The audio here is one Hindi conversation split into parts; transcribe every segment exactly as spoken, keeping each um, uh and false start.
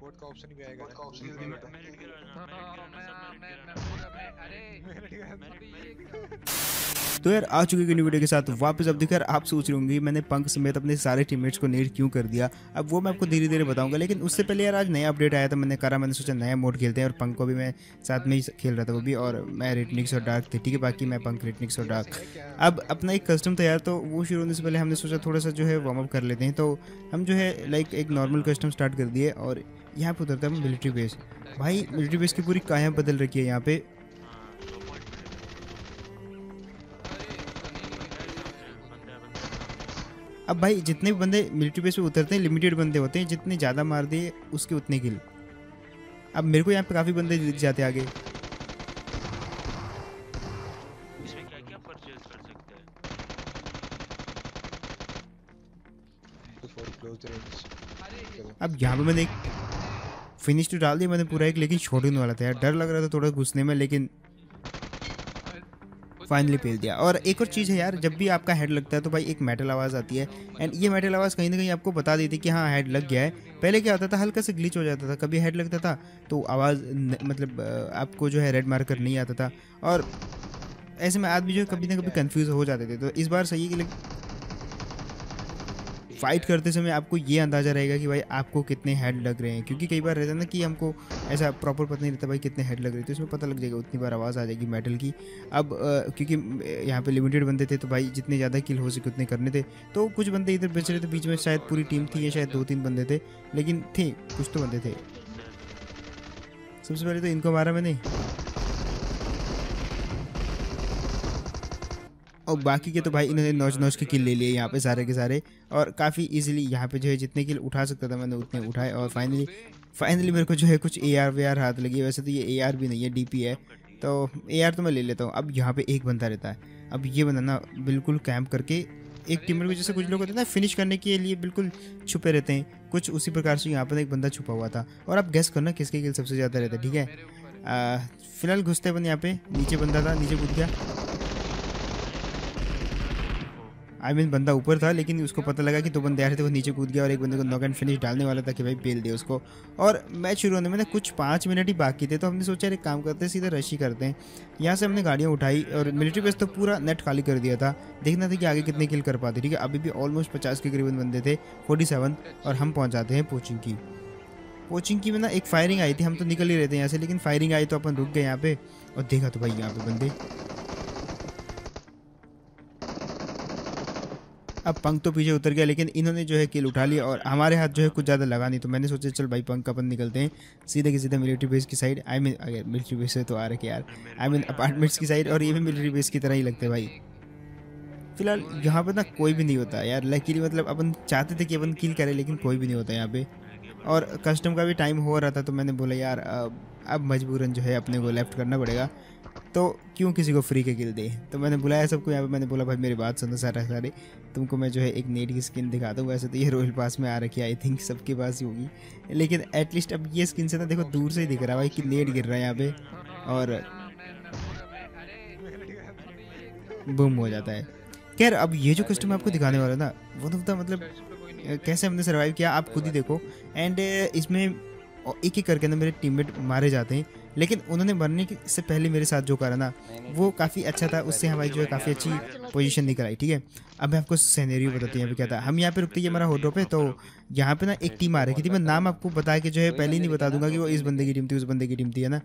बोर्ड का ऑप्शन भी आएगा का ऑप्शन भी मेरिट गिराना मेरिट गिराना अरे मेरिट गिराना। तो यार आ चुके न्यू वीडियो के साथ वापस। अब देखिए आप सोच रहे होंगे मैंने पंक समेत अपने सारे टीममेट्स को नेट क्यों कर दिया, अब वो मैं आपको धीरे धीरे बताऊंगा। लेकिन उससे पहले यार आज नया अपडेट आया था, मैंने करा मैंने सोचा नया मोड खेलते हैं और पंक को भी मैं साथ में ही खेल रहा था वो भी, और मैं रेटनिक्स और डार्क थे ठीक है, बाकी मैं पंक रेटनिक्स और डार्क। अब अपना एक कस्टम था यार, तो वो शुरू होने से पहले हमने सोचा थोड़ा सा जो है वार्म अप कर लेते हैं। तो हम जो है लाइक एक नॉर्मल कस्टम स्टार्ट कर दिए और यहाँ पर उतरता है मिलिट्री बेस। भाई मिलिट्री बेस की पूरी काया बदल रखी है यहाँ पे। अब भाई जितने भी बंदे मिलिट्री बेस पे उतरते हैं लिमिटेड बंदे होते हैं, जितने ज़्यादा मार दिए उसके उतने किल। अब मेरे को यहाँ पे काफ़ी बंदे दिख जाते आगे। इसमें क्या क्या परचेज कर सकते हैं? अब यहाँ पे मैंने फिनिश तो डाल दिया मैंने पूरा एक, लेकिन छोड़ने वाला था यार, डर लग रहा था थोड़ा घुसने में, लेकिन फाइनली फेल दिया। और एक और चीज़ है यार, जब भी आपका हेड लगता है तो भाई एक मेटल आवाज़ आती है, एंड ये मेटल आवाज़ कहीं ना कहीं आपको बता देती है कि हाँ हेड लग गया है। पहले क्या होता था हल्का सा ग्लिच हो जाता था, कभी हेड लगता था तो आवाज़ मतलब आपको जो है रेड मार्कर नहीं आता था, और ऐसे में आदमी जो कभी ना कभी कन्फ्यूज़ हो जाते थे। तो इस बार सही है कि फाइट करते समय आपको ये अंदाज़ा रहेगा कि भाई आपको कितने हेड लग रहे हैं, क्योंकि कई बार रहता है ना कि हमको ऐसा प्रॉपर पता नहीं रहता भाई कितने हेड लग रहे थे, तो इसमें पता लग जाएगा उतनी बार आवाज़ आ जाएगी मेटल की। अब आ, क्योंकि यहाँ पे लिमिटेड बंदे थे तो भाई जितने ज़्यादा किल हो सके उतने करने थे। तो कुछ बंदे इधर बेच रहे थे, बीच में शायद पूरी टीम थी या शायद दो तीन बंदे थे, लेकिन थे कुछ तो बंदे थे। सबसे पहले तो इनको मारा मैंने और बाकी के तो भाई इन्होंने नौच नौच के किल ले लिए यहाँ पे सारे के सारे, और काफ़ी इजीली यहाँ पे जो है जितने किल उठा सकता था मैंने उतने उठाए। और फाइनली फाइनली मेरे को जो है कुछ ए आर वे आर हाथ लगी, वैसे तो ये ए आर भी नहीं है डी पी है, तो ए आर तो मैं ले लेता हूँ। अब यहाँ पे एक बंदा रहता है, अब ये बंदा ना बिल्कुल कैंप करके एक टीम में, जैसे कुछ लोग होते हैं ना फिनिश करने के लिए बिल्कुल छुपे रहते हैं, कुछ उसी प्रकार से यहाँ पर एक बंदा छुपा हुआ था। और आप गेस करना किसके किल सबसे ज़्यादा रहता है ठीक है। फिलहाल घुसते बंद यहाँ पे नीचे बंदा था, नीचे कूद गया, आई I मीन mean, बंदा ऊपर था लेकिन उसको पता लगा कि दो बंदे आ रहे थे, वो नीचे कूद गया और एक बंदे को नॉक एंड फिनिश डालने वाला था कि भाई पेल दे उसको। और मैच शुरू होने में ना कुछ पाँच मिनट ही बाकी थे, तो हमने सोचा एक काम करते हैं सीधा रशी करते हैं। यहाँ से हमने गाड़ियाँ उठाई और मिलिट्री बेस तो पूरा नेट खाली कर दिया था, देखना था कि आगे कितने किल कर पाते ठीक है। अभी भी ऑलमोस्ट पचास के करीबन बंदे थे, फोर्टी सेवन, और हम पहुँच जाते हैं पोचिंग की। पोचिंग की में ना एक फायरिंग आई थी, हम तो निकल ही रहे थे यहाँ से, लेकिन फायरिंग आई तो अपन रुक गए यहाँ पर, और देखा तो भाई यहाँ पर बंदे। अब पंक तो पीछे उतर गया, लेकिन इन्होंने जो है किल उठा लिया और हमारे हाथ जो है कुछ ज़्यादा लगा नहीं, तो मैंने सोचा चल भाई पंक अपन निकलते हैं सीधे के सीधे मिलिट्री बेस की साइड। आई मीन अगर मिलिट्री बेस है तो आ रखे यार, आई मीन अपार्टमेंट्स की साइड, और ये भी मिलिट्री बेस की तरह ही लगते हैं भाई। फिलहाल यहाँ पर ना कोई भी नहीं होता यार, लकीली मतलब अपन चाहते थे कि अपन किल करें लेकिन कोई भी नहीं होता यहाँ पे, और कस्टम का भी टाइम हो रहा था, तो मैंने बोला यार अब मजबूरन जो है अपने को लेफ्ट करना पड़ेगा, तो क्यों किसी को फ्री के किल दे। तो मैंने बुलाया सबको यहाँ पे, मैंने बोला भाई मेरी बात सुनो सारा सारे, तुमको मैं जो है एक नेट की स्किन दिखा दूँ। वैसे तो ये रॉयल पास में आ रखी है, आई थिंक सबके पास ही होगी, लेकिन एटलीस्ट अब ये स्किन से ना देखो दूर से ही दिख रहा है भाई कि नेट गिर रहा है यहाँ पे, और बूम हो जाता है। खैर अब ये जो कस्टम आपको दिखाने वाला था वो तो मतलब कैसे हमने सर्वाइव किया आप खुद ही देखो। एंड इसमें एक एक करके ना मेरे टीममेट मारे जाते हैं, लेकिन उन्होंने मरने से पहले मेरे साथ जो करा ना वो काफ़ी अच्छा था, उससे हमारी जो है काफ़ी अच्छी पोजीशन निकल आई ठीक है। अब मैं आपको सिनेरियो बताती हूँ यहाँ पे क्या था। हम यहाँ पे रुकते हैं हमारा होटो पे, तो यहाँ पे ना एक टीम आ रही थी, मैं नाम आपको बता के जो है पहले ही नहीं बता दूंगा कि वो इस बंदे की टीम थी उस बंदे की टीम थी है ना।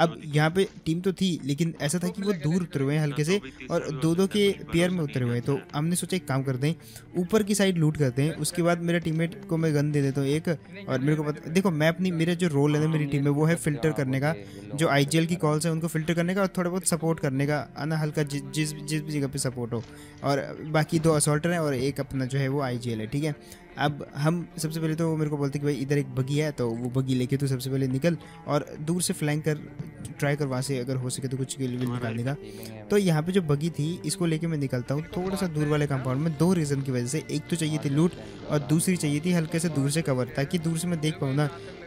अब यहाँ पे टीम तो थी, लेकिन ऐसा था कि वो दूर उतरे हुए हैं हल्के से और दो दो के पेयर में उतरे हुए हैं, तो हमने सोचा एक काम करते हैं ऊपर की साइड लूट करते हैं, उसके बाद मेरे टीममेट को मैं गन दे देता हूँ एक। और मेरे को पता देखो मैं अपनी मेरा जो रोल है ना मेरी टीम में वो है फिल्टर करने का, जो आई जी एल की कॉल्स है उनको फिल्टर करने का और थोड़ा बहुत सपोर्ट करने का ना, हल्का जिस जिस भी जगह पे सपोर्ट हो, और बाकी दो असॉल्टर हैं और एक अपना जो है वो आई जी एल है ठीक है। अब हम सबसे पहले तो मेरे को बोलते कि भाई इधर एक बगी है, तो वो बगी लेके तो सबसे पहले निकल और दूर से फ्लैंक कर ट्राई कर, वहाँ से अगर हो सके तो कुछ किल विल निकालने का। तो यहाँ पे जो बगी थी इसको लेके मैं निकलता हूँ थोड़ा सा दूर वाले कंपाउंड में, दो रीज़न की वजह से, एक तो चाहिए थी लूट और दूसरी चाहिए थी हल्के से दूर से कवर, ताकि दूर से मैं देख पाऊँ ना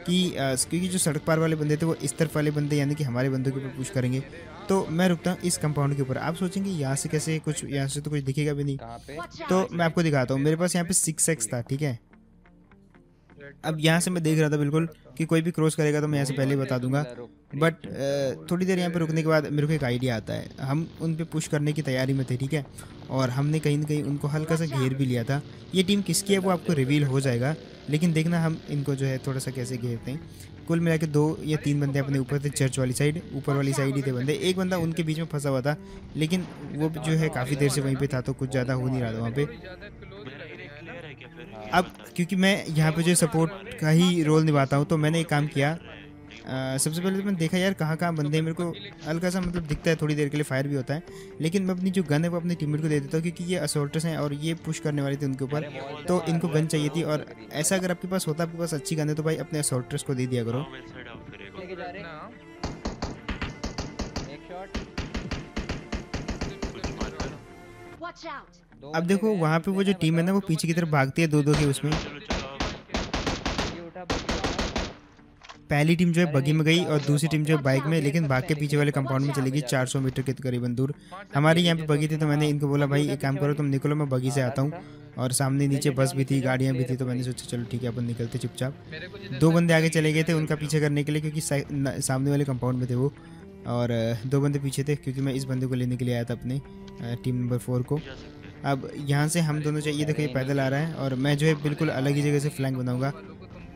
कि क्योंकि जो सड़क पार वाले बंदे थे वो इस तरफ वाले बंदे यानी कि हमारे बंदों के ऊपर पुश करेंगे। तो मैं रुकता हूँ इस कंपाउंड के ऊपर, आप सोचेंगे यहाँ से कैसे कुछ, यहाँ से तो कुछ दिखेगा भी नहीं, तो मैं आपको दिखाता हूँ। मेरे पास यहाँ पे सिक्स एक्स था ठीक है, अब यहाँ से मैं देख रहा था बिल्कुल कि कोई भी क्रॉस करेगा तो मैं यहाँ से पहले ही बता दूंगा, बट थोड़ी देर यहाँ पे रुकने के बाद मेरे को एक आइडिया आता है। हम उन पे पुश करने की तैयारी में थे, ठीक है, और हमने कहीं ना कहीं उनको हल्का सा घेर भी लिया था। ये टीम किसकी है वो आपको रिवील हो जाएगा, लेकिन देखना हम इनको जो है थोड़ा सा कैसे घेरते हैं। कुल मिला के दो या तीन बंदे अपने ऊपर थे, चर्च वाली साइड, ऊपर वाली साइड ही थे बंदे। एक बंदा उनके बीच में फंसा हुआ था, लेकिन वो जो है काफ़ी देर से वहीं पे था तो कुछ ज़्यादा हो नहीं रहा था वहाँ पे। अब क्योंकि मैं यहाँ पे जो सपोर्ट का ही रोल निभाता हूँ, तो मैंने एक काम किया। आ, सबसे पहले तो मैंने देखा यार कहाँ कहाँ बंदे हैं। मेरे को हल्का सा मतलब दिखता है, थोड़ी देर के लिए फायर भी होता है, लेकिन मैं अपनी जो गन है वो अपने टीममेट को दे देता हूँ, क्योंकि ये असोल्टर्स हैं और ये पुश करने वाले थे उनके ऊपर, तो इनको गन चाहिए थी। और ऐसा अगर आपके पास होता, आपके पास अच्छी गन है, तो भाई अपने असोल्टर्स को दे दिया करो। अब देखो वहाँ पे वो जो टीम है ना, वो पीछे की तरफ भागती है दो दो के। उसमें पहली टीम जो है बगी में गई और दूसरी टीम जो है बाइक में, लेकिन बाइक के पीछे वाले कंपाउंड में चली गई चार सौ मीटर के करीबन दूर। हमारे यहाँ पे बगी थी, तो मैंने इनको बोला भाई एक काम करो तुम निकलो, मैं बगी से आता हूँ। और सामने नीचे बस भी थी, गाड़ियाँ भी थी, तो मैंने सोचा चलो ठीक है अपन निकलते चुपचाप। दो बंदे आगे चले गए थे उनका पीछा करने के लिए, क्योंकि सामने वाले कंपाउंड में थे वो, और दो बंदे पीछे थे क्योंकि मैं इस बंदे को लेने के लिए आया था अपने टीम नंबर फोर को। अब यहाँ से हम दोनों चाहिए, देखो ये पैदल आ रहा है और मैं जो है बिल्कुल अलग ही जगह से फ्लैंक बनाऊँगा।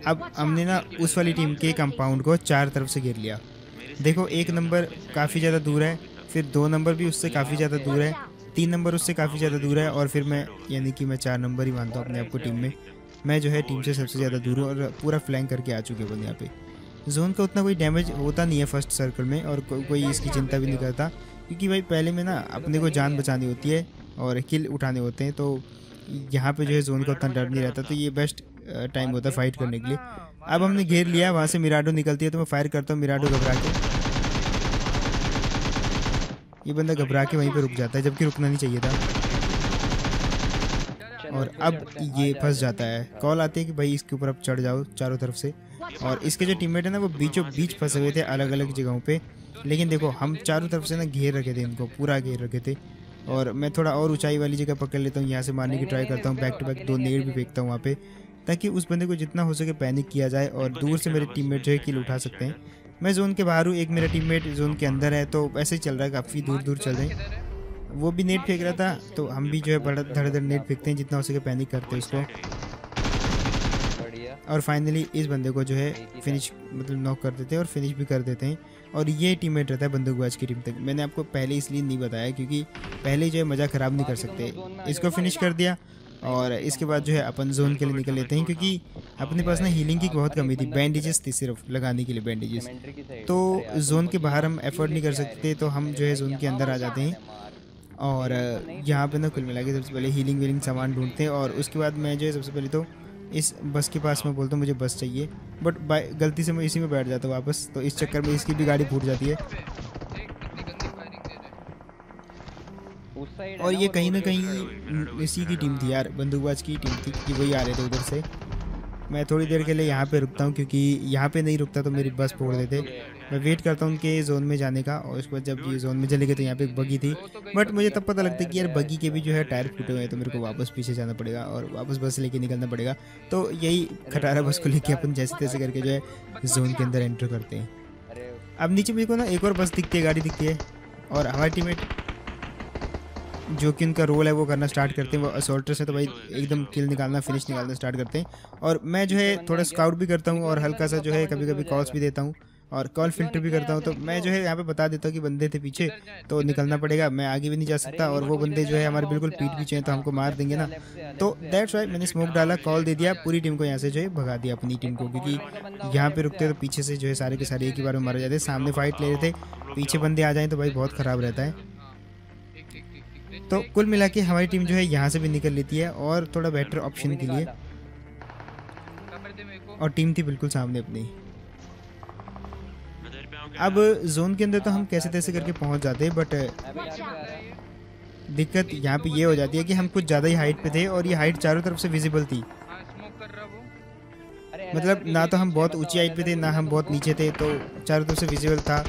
अब हमने ना उस वाली टीम के कंपाउंड को चार तरफ से घेर लिया। देखो एक नंबर काफ़ी ज़्यादा दूर है, फिर दो नंबर भी उससे काफ़ी ज़्यादा दूर है, तीन नंबर उससे काफ़ी ज़्यादा दूर है, और फिर मैं यानी कि मैं चार नंबर ही मानता हूँ अपने आप को टीम में। मैं जो है टीम से सबसे ज़्यादा दूर हूँ और पूरा फ्लैंक करके आ चुके बंदे। यहाँ पे जोन का उतना कोई डैमेज होता नहीं है फर्स्ट सर्कल में, और को, कोई इसकी चिंता भी नहीं करता, क्योंकि भाई पहले में ना अपने को जान बचानी होती है और किल उठाने होते हैं, तो यहाँ पे जो है जोन का उतना डर नहीं रहता, तो ये बेस्ट टाइम होता है फाइट करने के लिए। अब हमने घेर लिया, वहाँ से मिराडो निकलती है तो मैं फायर करता हूँ, मिराडो घबरा के, ये बंदा घबरा के वहीं पे रुक जाता है, जबकि रुकना नहीं चाहिए था। और अब ये फंस जाता है, कॉल आती है कि भाई इसके ऊपर अब चढ़ जाओ चारों तरफ से, और इसके जो टीममेट है ना वो बीचों बीच फंसे हुए थे अलग अलग जगहों पर। लेकिन देखो हम चारों तरफ से ना घेर रखे थे इनको, पूरा घेर रखे थे, और मैं थोड़ा और ऊंचाई वाली जगह पकड़ लेता हूँ, यहाँ से मारने की ट्राई करता हूँ, बैक टू बैक दो नेड भी फेंकता हूँ वहाँ पे, ताकि उस बंदे को जितना हो सके पैनिक किया जाए और दूर से मेरे टीममेट जो है किल उठा सकते हैं। मैं जोन के बाहर हूँ, एक मेरा टीममेट जोन के अंदर है, तो ऐसे ही चल रहा है, काफ़ी दूर दूर चल रहे हैं। वो भी नेट फेंक रहा था, तो हम भी जो है बड़ा धड़ धड़ नेट फेंकते हैं, जितना हो सके पैनिक करते हैं उसको, और फाइनली इस बंदे को जो है फिनिश मतलब नॉक कर देते हैं और फिनिश भी कर देते हैं। और ये टीममेट रहता है बंदूकबाज की टीम तक। मैंने आपको पहले इसलिए नहीं बताया क्योंकि पहले जो है मज़ा ख़राब नहीं कर सकते। इसको फिनिश कर दिया और इसके बाद जो है अपन जोन के लिए निकल लेते हैं, क्योंकि अपने पास ना हीलिंग की बहुत कमी थी, बैंडेजेस थी सिर्फ लगाने के लिए, बैंडेजेस, तो जोन के बाहर हम एफर्ट नहीं कर सकते, तो हम जो है जोन के अंदर आ जाते हैं और यहाँ पे ना कुल मिला के सबसे पहले हीलिंग वीलिंग सामान ढूंढते हैं। और उसके बाद मैं जो है सबसे पहले तो इस बस के पास मैं बोलता हूँ मुझे बस चाहिए, बट गलती से मैं इसी में बैठ जाता हूँ वापस, तो इस चक्कर में इसकी भी गाड़ी फूट जाती है। और ये कहीं ना कहीं इसी की टीम थी यार, बंदूकबाज की टीम थी, कि वही आ रहे थे उधर से। मैं थोड़ी देर के लिए यहाँ पे रुकता हूँ, क्योंकि यहाँ पे नहीं रुकता तो मेरी बस फोड़ देते। मैं वेट करता हूँ उनके जोन में जाने का, और उसके बाद जब ये जोन में चले गए तो यहाँ पे एक बगी थी, बट मुझे तब पता लगता है कि यार बगी के भी जो है टायर फूटे हुए हैं, तो मेरे को वापस पीछे जाना पड़ेगा और वापस बस लेके निकलना पड़ेगा। तो यही खटारा बस को लेके अपन जैसे तैसे करके जो है जोन के अंदर एंटर करते हैं। अब नीचे मेरे को ना एक और बस दिखती है, गाड़ी दिखती है, और हमारी टीममेट जो कि उनका रोल है वो करना स्टार्ट करते हैं। वो असोल्टर से तो भाई एकदम किल निकालना, फिनिश निकालना स्टार्ट करते हैं। और मैं जो है थोड़ा स्काउट भी करता हूँ और हल्का सा जो है कभी कभी कॉल्स भी देता हूँ और कॉल फिल्टर भी करता हूँ। तो मैं जो है यहाँ पे बता देता हूँ कि बंदे थे पीछे तो निकलना पड़ेगा, मैं आगे भी नहीं जा सकता, और वो बंदे जो है हमारे बिल्कुल पीठ पीछे हैं तो हमको मार देंगे ना, तो दैट्स वाई मैंने स्मोक डाला, कॉल दे दिया, पूरी टीम को यहाँ से जो है भगा दिया अपनी टीम को, क्योंकि यहाँ पे रुकते तो पीछे से जो है सारे के सारे एक ही बार में मारे जाते। सामने फाइट ले रहे थे, पीछे बंदे आ जाएँ तो भाई बहुत ख़राब रहता है। तो कुल मिला के हमारी टीम जो है यहाँ से भी निकल लेती है, और थोड़ा बेटर ऑप्शन के लिए, और टीम थी बिल्कुल सामने अपनी। अब जोन के अंदर तो हम कैसे तैसे करके पहुँच जाते हैं, बट दिक्कत यहाँ पे ये हो जाती है कि हम कुछ ज़्यादा ही हाइट पे थे और ये हाइट चारों तरफ से विजिबल थी, मतलब ना तो हम बहुत ऊँची हाइट पे थे ना हम बहुत नीचे थे, तो चारों तरफ से विजिबल था।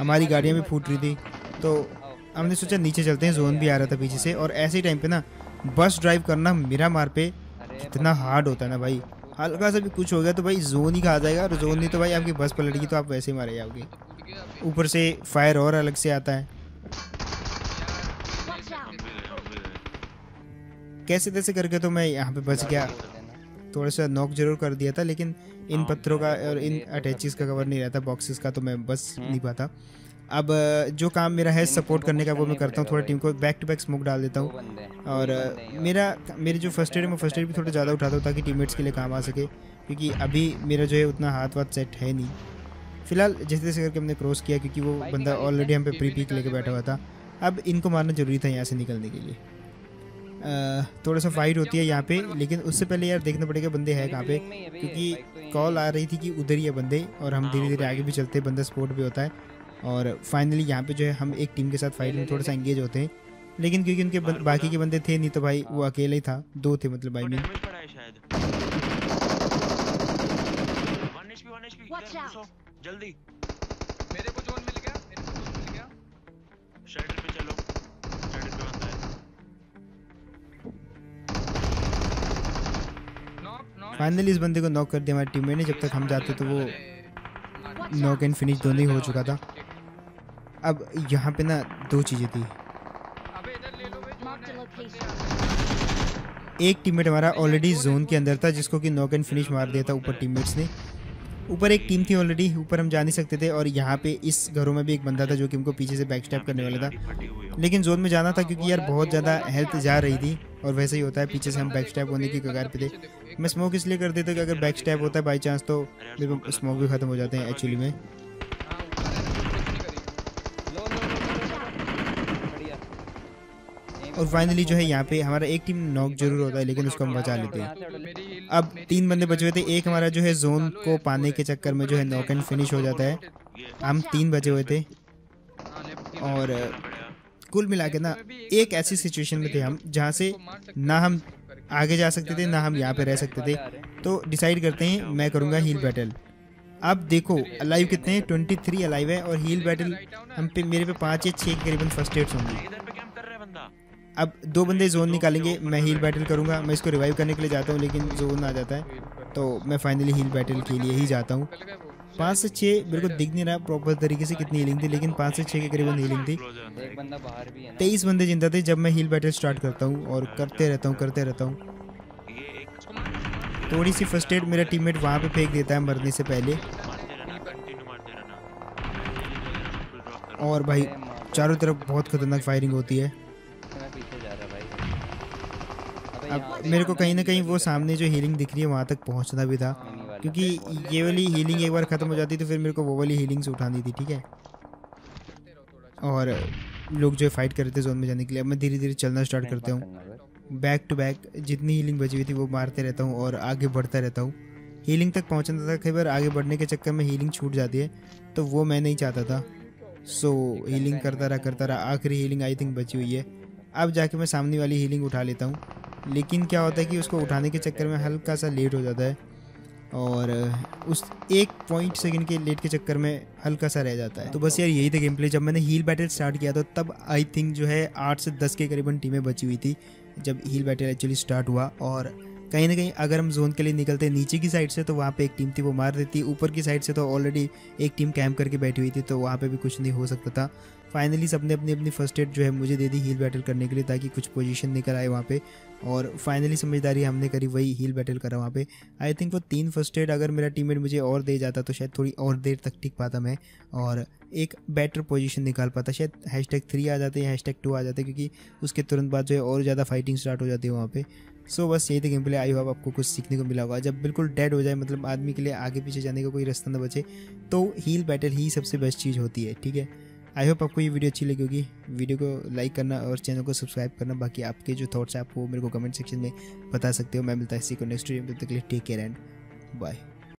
हमारी गाड़ियाँ भी फूट रही थी, तो हमने सोचा नीचे चलते हैं, जोन भी आ रहा था पीछे से। और ऐसे ही टाइम पे ना बस ड्राइव करना मिरामार पे कितना हार्ड होता है ना भाई, हल्का सा भी कुछ हो गया तो भाई जोन ही खा जाएगा, और जोन नहीं तो भाई आपकी बस पलट गई तो आप वैसे ही मारे जाओगे। ऊपर से फायर और अलग से आता है। कैसे तैसे करके तो मैं यहाँ पे बच गया, थोड़ा सा नॉक जरूर कर दिया था, लेकिन इन पत्थरों का और इन अटैचीज़ का कवर नहीं रहता बॉक्सेस का, तो मैं बच नहीं पाता। अब जो काम मेरा है सपोर्ट करने का वो मैं करता हूँ, थोड़ा टीम को बैक टू बैक स्मोक डाल देता हूँ, और मेरा मेरे जो फर्स्ट एड है मैं फर्स्ट एड भी थोड़ा ज़्यादा उठाता हूँ ताकि टीममेट्स के लिए काम आ सके, क्योंकि अभी मेरा जो है उतना हाथ वाथ सेट है नहीं। फिलहाल जैसे जैसे करके हमने क्रॉस किया, क्योंकि वो बंदा ऑलरेडी हम पे प्री पीक लेके बैठा हुआ था। अब इनको मारना ज़रूरी था यहाँ से निकलने के लिए। थोड़ा सा फाइट होती है यहाँ पे, लेकिन उससे पहले यार देखना पड़ेगा बंदे हैं कहाँ पे, क्योंकि कॉल आ रही थी कि उधर ही है बंदे, और हम धीरे धीरे आगे भी चलते हैं, बंदा सपोर्ट भी होता है, और फाइनली यहाँ पे जो है हम एक टीम के साथ फाइट में थोड़ा सा एंगेज होते हैं। लेकिन क्योंकि उनके बाकी के बंदे थे नहीं, तो भाई वो अकेला ही था, दो थे मतलब भाई में। जल्दी मेरे को जोन मिल गया, मेरे को जोन मिल गया। शटर पे चलो, शटर पे बंदा है। नॉक नॉक फाइनली इस बंदे को नॉक कर दिया हमारे टीममेट ने। जब तक हम जाते तो वो नॉक एंड फिनिश दोनों ही हो चुका था। अब यहाँ पे ना दो चीजें थी, एक टीममेट हमारा ऑलरेडी जोन के अंदर था जिसको कि नॉक एंड फिनिश मार दिया था ऊपर टीममेट्स ने। ऊपर एक टीम थी ऑलरेडी, ऊपर हम जा नहीं सकते थे, और यहाँ पे इस घरों में भी एक बंदा था जो कि हमको पीछे से बैक स्टैप करने वाला था, लेकिन जोन में जाना था क्योंकि यार बहुत ज़्यादा हेल्थ जा रही थी, और वैसे ही होता है पीछे से हम बैक स्टैप होने की कगार पे थे। मैं स्मोक इसलिए कर देता कि अगर बैक स्टैप होता है बाई चांस तो स्मोक भी ख़त्म हो जाते हैं एक्चुअली में। और फाइनली जो है यहाँ पे हमारा एक टीम नॉक जरूर होता है, लेकिन उसको हम बचा लेते हैं। अब तीन बंदे बचे हुए थे, एक हमारा जो है जोन को पाने के चक्कर में जो है नॉक एंड फिनिश हो जाता है। हम तीन बचे हुए थे, और कुल मिला के ना एक ऐसी सिचुएशन में थे हम जहाँ से ना हम आगे जा सकते थे ना हम यहाँ पे रह सकते थे। तो डिसाइड करते हैं, मैं करूँगा हील बैटल। आप देखो अलाइव कितने हैं, ट्वेंटी थ्री अलाइव है, और हील बैटल हम पे मेरे पे पाँच या छः करीबन फर्स्ट एड्स होंगे। अब दो बंदे जोन निकालेंगे, मैं हील बैटल करूंगा। मैं इसको रिवाइव करने के लिए जाता हूं, लेकिन जोन आ जाता है, तो मैं फाइनली हील बैटल के लिए ही जाता हूं। पाँच से छः मेरे को दिख नहीं रहा प्रॉपर तरीके से कितनी हीलिंग थी, लेकिन पाँच से छः के करीबन हीलिंग थी। तेईस बंदे जिंदा थे जब मैं हील बैटल स्टार्ट करता हूँ, और करते रहता हूँ करते रहता हूँ। थोड़ी सी फर्स्ट एड मेरा टीममेट वहाँ पर फेंक देता है मरने से पहले, और भाई चारों तरफ बहुत खतरनाक फायरिंग होती है। अब मेरे को कहीं ना कहीं वो सामने जो हीलिंग दिख रही है वहाँ तक पहुँचना भी था, क्योंकि ये वाली हीलिंग एक बार ख़त्म हो जाती तो फिर मेरे को वो वाली हीलिंग्स उठानी थी, ठीक है। और लोग जो फाइट कर रहे थे जोन में जाने के लिए, अब मैं धीरे धीरे चलना स्टार्ट करता हूँ। बैक टू बैक जितनी हीलिंग बची हुई थी वो मारते रहता हूँ, और आगे बढ़ता रहता हूँ। हीलिंग तक पहुँचना था, कई बार आगे बढ़ने के चक्कर में हीलिंग छूट जाती है, तो वो मैं नहीं चाहता था। सो हीलिंग करता रहा करता रहा, आखिरी हीलिंग आई थिंक बची हुई है। अब जाके मैं सामने वाली हीलिंग उठा लेता हूँ, लेकिन क्या होता है कि उसको उठाने के चक्कर में हल्का सा लेट हो जाता है, और उस एक पॉइंट सेकंड के लेट के चक्कर में हल्का सा रह जाता है। तो बस यार यही था गेम प्ले। जब मैंने हील बैटल स्टार्ट किया था तब आई थिंक जो है आठ से दस के करीबन टीमें बची हुई थी जब हील बैटल एक्चुअली स्टार्ट हुआ। और कहीं ना कहीं अगर हम जोन के लिए निकलते नीचे की साइड से तो वहाँ पे एक टीम थी वो मार देती, ऊपर की साइड से तो ऑलरेडी एक टीम कैंप करके बैठी हुई थी, तो वहाँ पे भी कुछ नहीं हो सकता था। फाइनली सबने अपनी अपनी फर्स्ट एड जो है मुझे दे दी हील बैटल करने के लिए, ताकि कुछ पोजीशन निकल आए वहाँ पे। और फाइनली समझदारी हमने करी, वही हील बैटल करा वहाँ पे। आई थिंक वो तीन फर्स्ट एड अगर मेरा टीममेट मुझे और दे जाता तो शायद थोड़ी और देर तक टिक पाता मैं, और एक बेटर पोजीशन निकाल पाता। शायद हैश टैग थ्री आ जाते हैं, हैश टैग टू आ जाते, क्योंकि उसके तुरंत बाद जो है और ज़्यादा फाइटिंग स्टार्ट हो जाती है वहाँ पर। सो so, बस यही था गेम प्ले। आई होप आपको कुछ सीखने को मिला होगा। जब बिल्कुल डेड हो जाए, मतलब आदमी के लिए आगे पीछे जाने का कोई रास्ता ना बचे, तो हील बैटल ही सबसे बेस्ट चीज़ होती है, ठीक है। आई होप आपको ये वीडियो अच्छी लगी होगी। वीडियो को लाइक करना और चैनल को सब्सक्राइब करना। बाकी आपके जो थॉट्स हैं आप वो मेरे को कमेंट सेक्शन में बता सकते हो। मैं मिलता है इसी को नेक्स्ट वीडियो में, तब तक के लिए टेक केयर एंड बाय।